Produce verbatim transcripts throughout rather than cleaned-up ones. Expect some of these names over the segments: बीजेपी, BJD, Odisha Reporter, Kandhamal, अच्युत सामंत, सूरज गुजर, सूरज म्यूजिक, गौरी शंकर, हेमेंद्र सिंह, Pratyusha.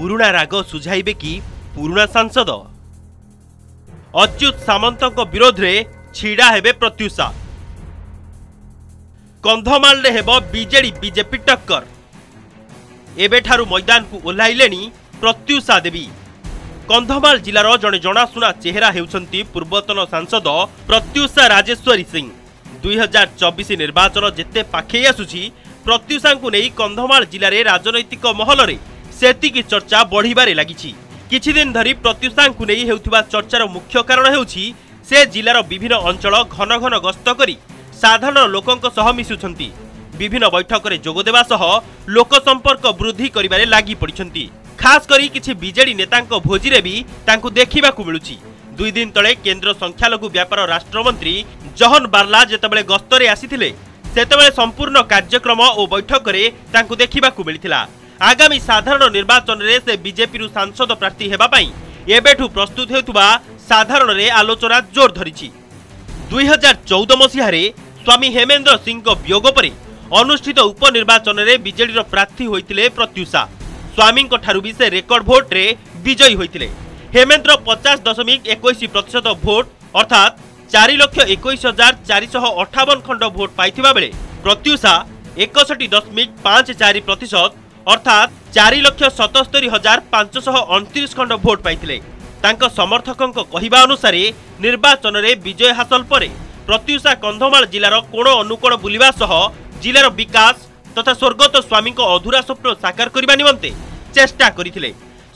पुराणा राग सुझाइबे कि पुराणा सांसद अच्युत सामंत विरोध रे छिड़ा हेबे प्रत्युषा। कंधमाल रे हेबो बीजेडी बीजेपी टक्कर। एबेठारु मैदान को ओह्लाइलेनी प्रत्युषा देवी। कंधमाल जिलार जड़े जनाशुना चेहरा हेउछंती पूर्वतन सांसद प्रत्युषा राजेश्वरी सिंह। दुई हजार चौबीस निर्वाचन जिते पाखे आसुछि प्रत्युषा को नहीं कंधमाल जिले में राजनैतिक महल में सेतिकी चर्चा बढ़िबारे लागिछि। किछि दिन धरि प्रत्युषा को नहीं हेउथिबा चर्चार मुख्य कारण हेउछि से जिलार विभिन्न अंचल घन घन गस्त करी साधारण लोकंक सह मिसुछंती। विभिन्न बैठक में जोग देबा सह लोक संपर्क वृद्धि करिबारे लागि पड़िछंती। खास करी किछि बीजेडी नेतांको भोजी रे भी तांको देखिबाकु मिलुछि। दुई दिन तले केंद्र संख्यालघु व्यापार राष्ट्रमंत्री जहन बारला जेतेबेले गस्तरे आसीथिले सेतेबेले संपूर्ण कार्यक्रम और बैठक रे तांको देखिबाकु मिलिथिला। आगामी साधारण निर्वाचन रे से बीजेपी रु सांसद प्रार्थी हेबा पई एबेठु प्रस्तुत हेतुबा साधारण रे आलोचना जोर धरिछि। दुई हजार चौदह मसीह स्वामी हेमेंद्र सिंह वियोग परे अनुष्ठित उपनिर्वाचन में बीजेडी रो प्रार्थी होइथिले प्रत्युषा। स्वामी भी से रेकर्ड भोट रे विजयी होते। हेमेंद्र पचास दशमिक एक प्रतिशत भोट अर्थात चार लक्ष एक हजार चार शह अठावन खंड भोट पाइथिबा बेले प्रत्युषा एकसठ दशमिक पांच चार प्रतिशत अर्थात चार लक्ष सतस्तरी हजार पांच शह अड़तीस खंड भोट पाइथिले। तांका समर्थकों कहवा अनुसार निर्वाचन रे विजय हासिल पर प्रत्युषा कंधमाल जिलार कोण अनुकोण बुलवा सह जिलार विकास तथा स्वर्गत स्वामी को अधूरा स्वप्न साकार करने निमंते चेष्टा करथिले।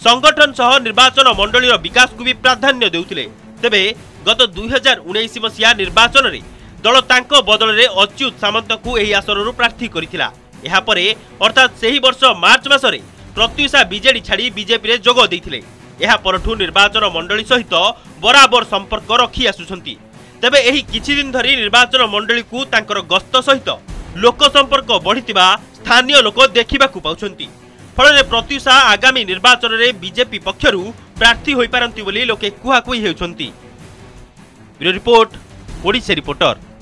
संगठन सह निर्वाचन मंडली विकास को भी प्राधान्य देउथिले। तेबे गत दुई हजार उन्नीस मसीहा निर्वाचन में दल तांको बदल में अच्युत सामंत को यह आसन प्रार्थी करथिला। एहा परे अर्थात से ही वर्ष मार्च मास प्रत्युषा बीजेडी छाड़ी बीजेपी में जोग देथिले। एहा परठु निर्वाचन मंडली सहित बराबर संपर्क रखी आसुछंती। तेबे एही किछि दिन धरि निर्वाचन मंडली को तांकर गस्त सहित लोक संपर्क बढ़ितिबा स्थानीय लोक देखिबाकु पाउछंती। फल प्रत्युषा आगामी निर्वाचन में बीजेपी पक्षरू प्रार्थी होई पारंती बोली लोके कुहाकुही हेउछंती। Bureau report Odisha reporter.